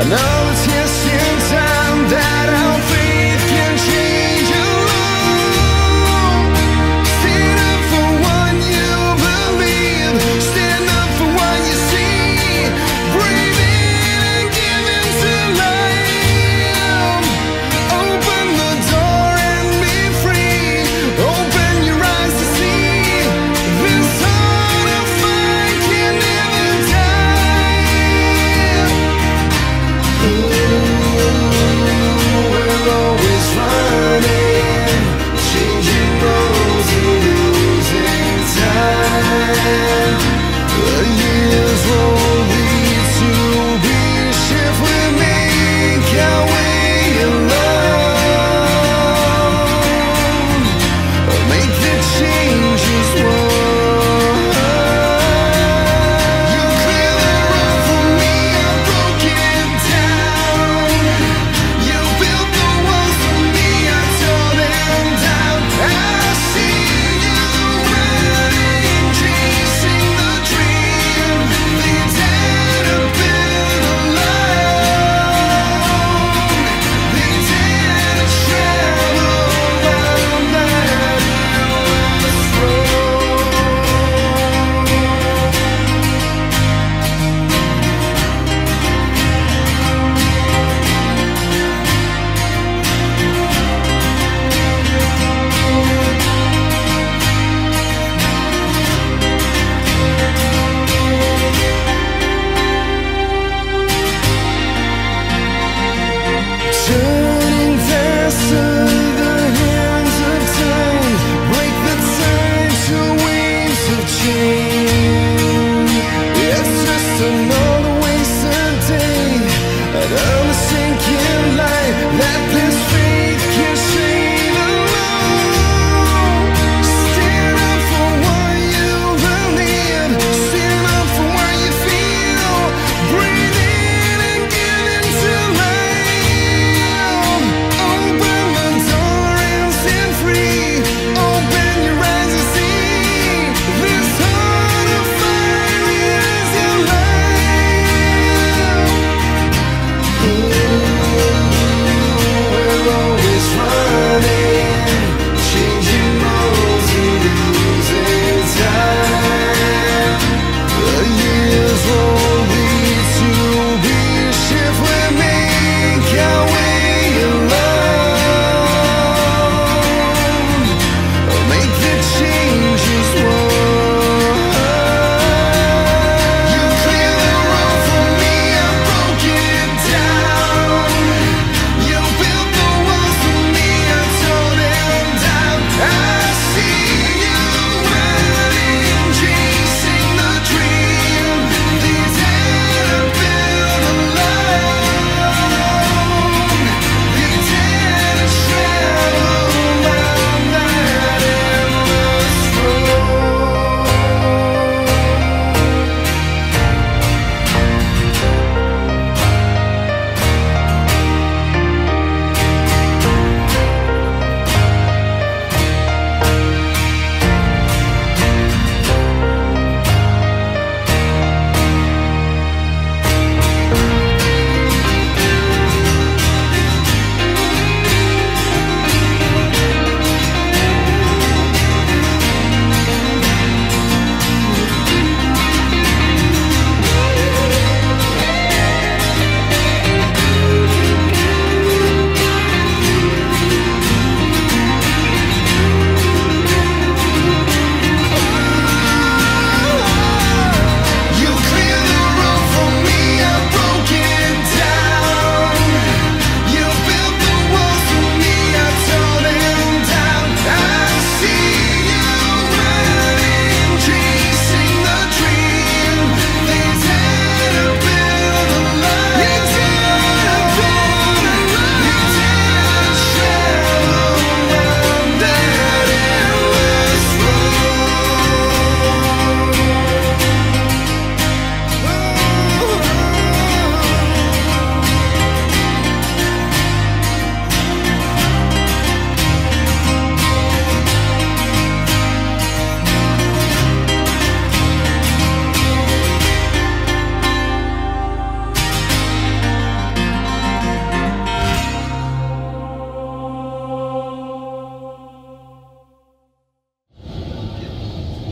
I know it's just in time that our faith can change you. Stand up for what you believe. Stand up for what you see. Breathe in and give in to life. Open the door and be free. Open your eyes to see. This heart of fire can never die.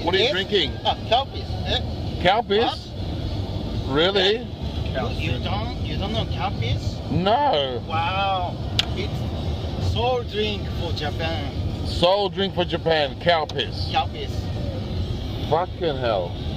What are you drinking? Calpis. Calpis? Really? You don't know Calpis? No. Wow. It's soul drink for Japan. Soul drink for Japan. Calpis. Calpis. Fucking hell.